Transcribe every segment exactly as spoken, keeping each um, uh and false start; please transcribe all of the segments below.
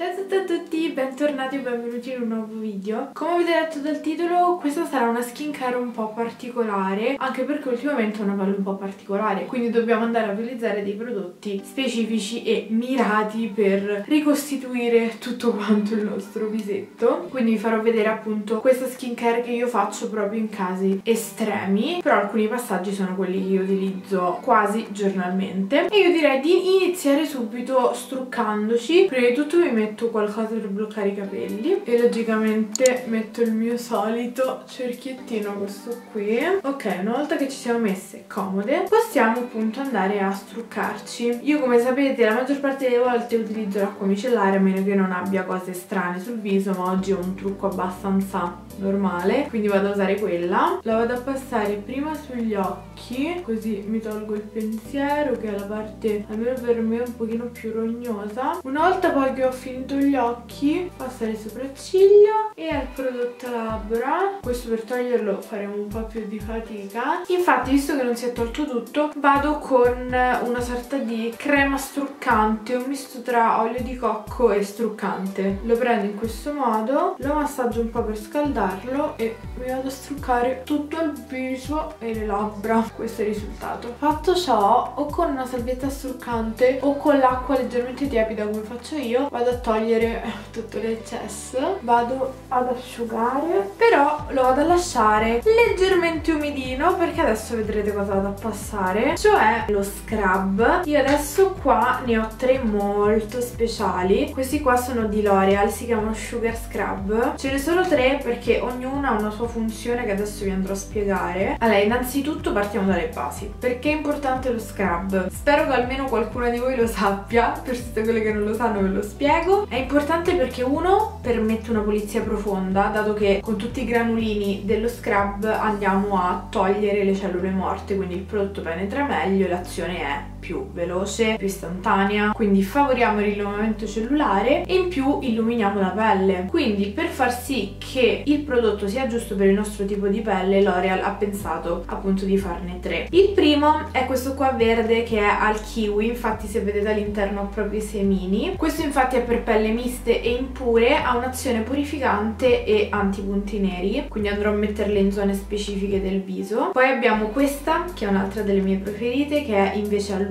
Ciao a tutti a tutti, bentornati o benvenuti in un nuovo video. Come avete letto dal titolo, questa sarà una skincare un po' particolare, anche perché ultimamente ho una pelle un po' particolare, quindi dobbiamo andare a utilizzare dei prodotti specifici e mirati per ricostituire tutto quanto il nostro visetto. Quindi vi farò vedere appunto questa skincare che io faccio proprio in casi estremi, però alcuni passaggi sono quelli che io utilizzo quasi giornalmente. E io direi di iniziare subito struccandoci. Prima di tutto mi metto metto qualcosa per bloccare i capelli e logicamente metto il mio solito cerchiettino, questo qui. Ok, una volta che ci siamo messe comode possiamo appunto andare a struccarci. Io, come sapete, la maggior parte delle volte utilizzo l'acqua micellare, a meno che non abbia cose strane sul viso, ma oggi ho un trucco abbastanza normale, quindi vado a usare quella. La vado a passare prima sugli occhi, così mi tolgo il pensiero, che è la parte, almeno per me, un pochino più rognosa. Una volta poi che ho finito gli occhi, passo alle sopracciglia e al prodotto labbra. Questo per toglierlo faremo un po' più di fatica, infatti visto che non si è tolto tutto vado con una sorta di crema struccante, un misto tra olio di cocco e struccante. Lo prendo in questo modo, lo massaggio un po' per scaldarlo e mi vado a struccare tutto il viso e le labbra. Questo è il risultato. Fatto ciò, o con una salvietta struccante o con l'acqua leggermente tiepida come faccio io, vado a togliere tutto l'eccesso, vado ad asciugare, però lo vado a lasciare leggermente umidino, perché adesso vedrete cosa vado a passare, cioè lo scrub. Io adesso qua ne ho tre molto speciali, questi qua sono di L'Oréal, si chiamano Sugar Scrub. Ce ne sono tre perché ognuna ha una sua funzione che adesso vi andrò a spiegare. Allora, innanzitutto partiamo dalle basi. Perché è importante lo scrub? Spero che almeno qualcuno di voi lo sappia, per tutte quelle che non lo sanno ve lo spiego. È importante perché, uno, permette una pulizia profonda, dato che con tutti i granulini dello scrub andiamo a togliere le cellule morte, quindi il prodotto penetra meglio e l'azione è più veloce, più istantanea, quindi favoriamo il rinnovamento cellulare e in più illuminiamo la pelle. Quindi per far sì che il prodotto sia giusto per il nostro tipo di pelle, L'Oréal ha pensato appunto di farne tre. Il primo è questo qua verde, che è al kiwi, infatti se vedete all'interno ho proprio i semini. Questo infatti è per pelle miste e impure, ha un'azione purificante e antipunti neri, quindi andrò a metterle in zone specifiche del viso. Poi abbiamo questa, che è un'altra delle mie preferite, che è invece all'uva.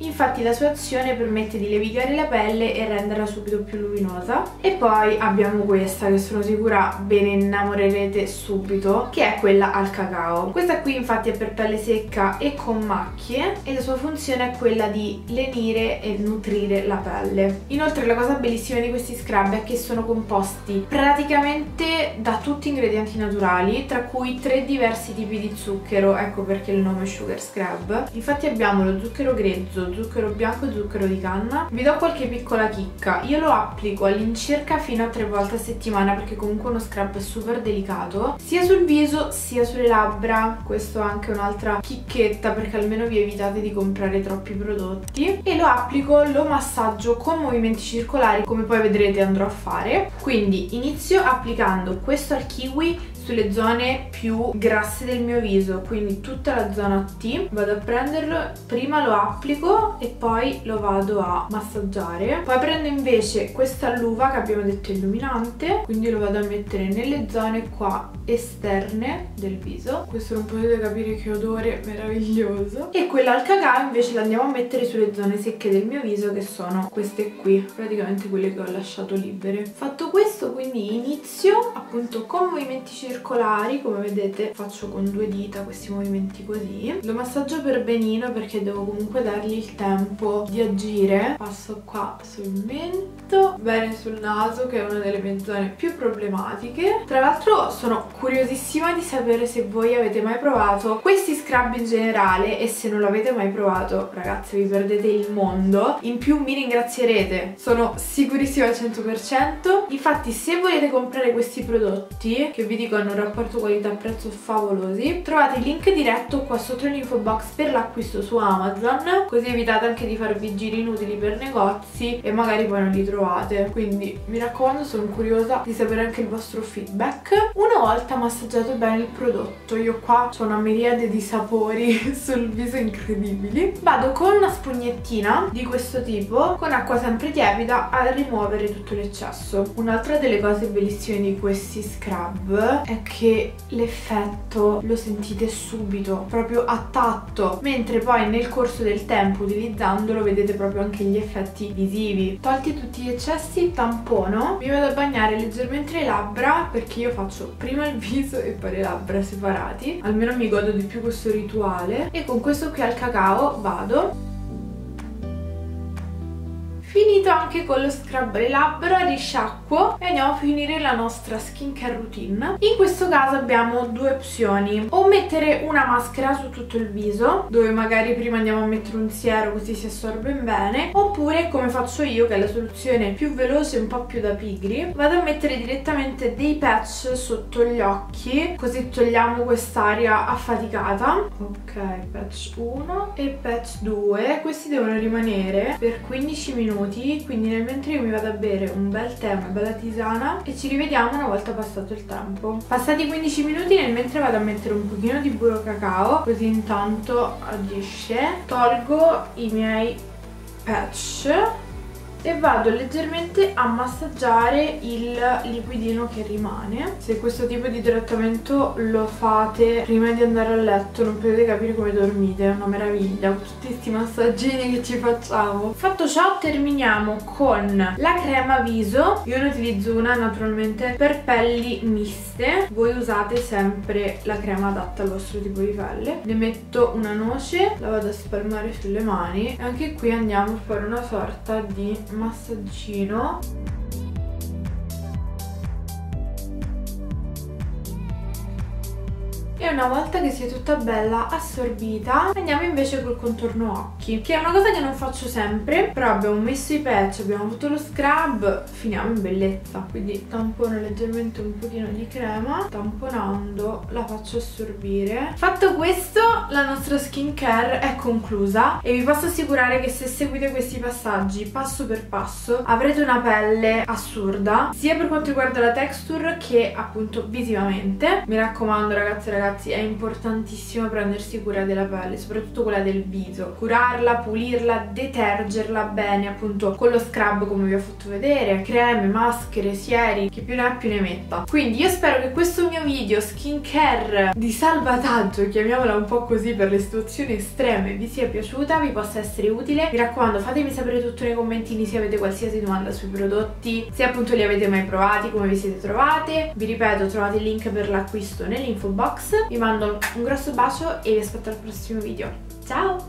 Infatti la sua azione permette di levigare la pelle e renderla subito più luminosa. E poi abbiamo questa, che sono sicura ve ne innamorerete subito, che è quella al cacao. Questa qui infatti è per pelle secca e con macchie e la sua funzione è quella di lenire e nutrire la pelle. Inoltre la cosa bellissima di questi scrub è che sono composti praticamente da tutti ingredienti naturali, tra cui tre diversi tipi di zucchero, ecco perché il nome è Sugar Scrub. Infatti abbiamo lo zucchero grezzo, zucchero bianco e zucchero di canna. Vi do qualche piccola chicca: io lo applico all'incirca fino a tre volte a settimana, perché comunque uno scrub è super delicato, sia sul viso sia sulle labbra. Questo è anche un'altra chicchetta, perché almeno vi evitate di comprare troppi prodotti. E lo applico, lo massaggio con movimenti circolari, come poi vedrete andrò a fare. Quindi inizio applicando questo al kiwi sulle zone più grasse del mio viso, quindi tutta la zona T. Vado a prenderlo, prima lo applico e poi lo vado a massaggiare. Poi prendo invece questa all'uva, che abbiamo detto illuminante, quindi lo vado a mettere nelle zone qua esterne del viso. Questo non potete capire che odore meraviglioso. E quella al cacao invece la andiamo a mettere sulle zone secche del mio viso, che sono queste qui, praticamente quelle che ho lasciato libere. Fatto questo, quindi inizio appunto con movimenti circolari. Come vedete faccio con due dita questi movimenti così. Lo massaggio per benino, perché devo comunque dargli il tempo di agire. Passo qua sul mento, bene sul naso, che è una delle mie zone più problematiche. Tra l'altro sono curiosissima di sapere se voi avete mai provato questi scrub in generale, e se non l'avete mai provato, ragazzi, vi perdete il mondo. In più mi ringrazierete, sono sicurissima al cento per cento. Infatti se volete comprare questi prodotti, che vi dico hanno un rapporto qualità-prezzo favolosi. Trovate il link diretto qua sotto l'info box per l'acquisto su Amazon, così evitate anche di farvi giri inutili per negozi e magari poi non li trovate. Quindi mi raccomando, sono curiosa di sapere anche il vostro feedback. Una volta massaggiato bene il prodotto, io qua ho una miriade di sapori sul viso incredibili, vado con una spugnettina di questo tipo con acqua sempre tiepida a rimuovere tutto l'eccesso. Un'altra delle cose bellissime di questi scrub è che l'effetto lo sentite subito, proprio a tatto, mentre poi nel corso del tempo utilizzandolo vedete proprio anche gli effetti visivi. Tolti tutti gli eccessi, tampono, mi vado a bagnare leggermente le labbra, perché io faccio prima il viso e poi le labbra separati, almeno mi godo di più questo rituale. E con questo qui al cacao vado. Finito anche con lo scrub alle labbra, risciacquo e andiamo a finire la nostra skincare routine. In questo caso abbiamo due opzioni: o mettere una maschera su tutto il viso, dove magari prima andiamo a mettere un siero così si assorbe bene, oppure, come faccio io, che è la soluzione più veloce e un po' più da pigri, vado a mettere direttamente dei patch sotto gli occhi, così togliamo quest'area affaticata. Ok, patch uno e patch due, questi devono rimanere per quindici minuti. Quindi nel mentre io mi vado a bere un bel tè, una bella tisana, e ci rivediamo una volta passato il tempo. Passati quindici minuti, nel mentre vado a mettere un pochino di burro cacao, così intanto agisce. Tolgo i miei patch e vado leggermente a massaggiare il liquidino che rimane. Se questo tipo di trattamento lo fate prima di andare a letto non potete capire come dormite, è una meraviglia, tutti questi massaggini che ci facciamo. Fatto ciò, terminiamo con la crema viso. Io ne utilizzo una naturalmente per pelli miste, voi usate sempre la crema adatta al vostro tipo di pelle. Ne metto una noce, la vado a spalmare sulle mani e anche qui andiamo a fare una sorta di massaggino. E una volta che sia tutta bella assorbita, andiamo invece col contorno occhi, che è una cosa che non faccio sempre, però abbiamo messo i patch, abbiamo avuto lo scrub, finiamo in bellezza. Quindi tampono leggermente un pochino di crema, tamponando la faccio assorbire. Fatto questo, la nostra skincare è conclusa e vi posso assicurare che se seguite questi passaggi passo per passo avrete una pelle assurda, sia per quanto riguarda la texture che appunto visivamente. Mi raccomando ragazzi e ragazzi, Ragazzi, è importantissimo prendersi cura della pelle, soprattutto quella del viso, curarla, pulirla, detergerla bene appunto con lo scrub come vi ho fatto vedere, creme, maschere, sieri, chi più ne ha più ne metta. Quindi io spero che questo mio video skincare di salvataggio, chiamiamola un po' così per le situazioni estreme, vi sia piaciuta, vi possa essere utile. Mi raccomando, fatemi sapere tutto nei commentini se avete qualsiasi domanda sui prodotti, se appunto li avete mai provati, come vi siete trovate. Vi ripeto, trovate il link per l'acquisto nell'info box. Vi mando un grosso bacio e vi aspetto al prossimo video. Ciao!